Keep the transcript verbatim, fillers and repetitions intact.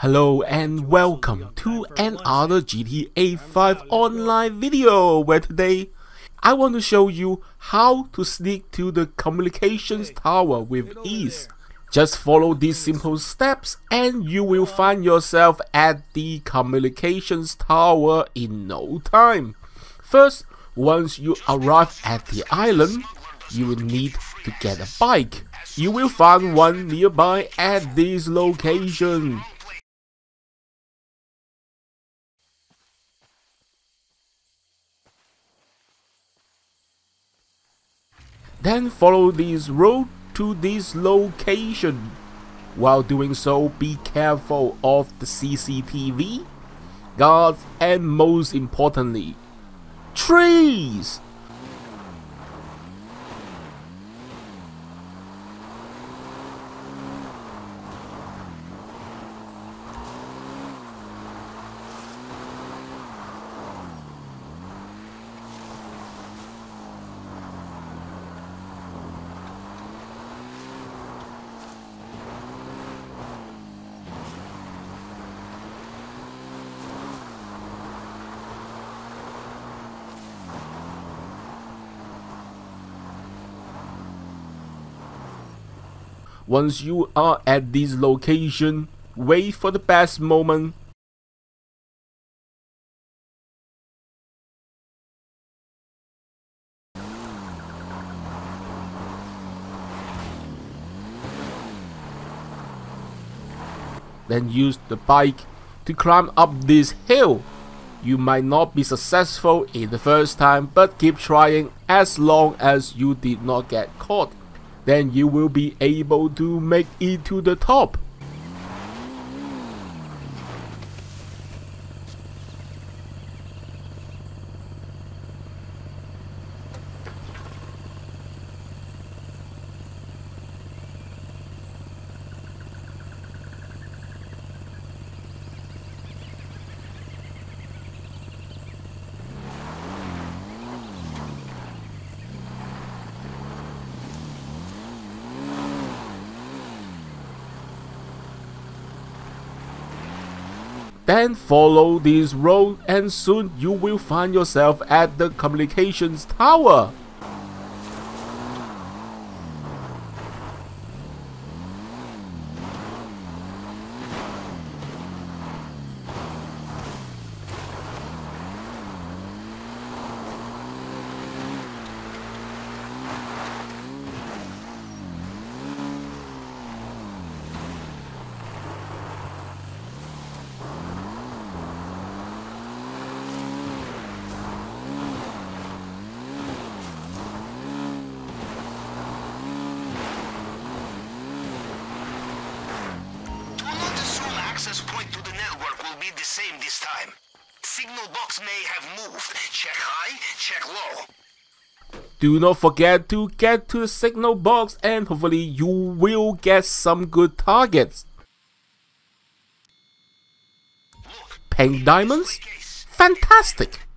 Hello and welcome to another G T A five online video, where today I want to show you how to sneak to the communications tower with ease. Just follow these simple steps and you will find yourself at the communications tower in no time. First, once you arrive at the island, you will need to get a bike. You will find one nearby at this location. Then follow this road to this location. While doing so, be careful of the C C T V, guards, and most importantly, trees! Once you are at this location, wait for the best moment. Then use the bike to climb up this hill. You might not be successful in the first time, but keep trying as long as you did not get caught. Then you will be able to make it to the top. Then follow this road and soon you will find yourself at the communications tower. Point to the network will be the same this time. Signal box may have moved. Check high, check low. Do not forget to get to the signal box and hopefully you will get some good targets. Look, pink diamonds? Fantastic!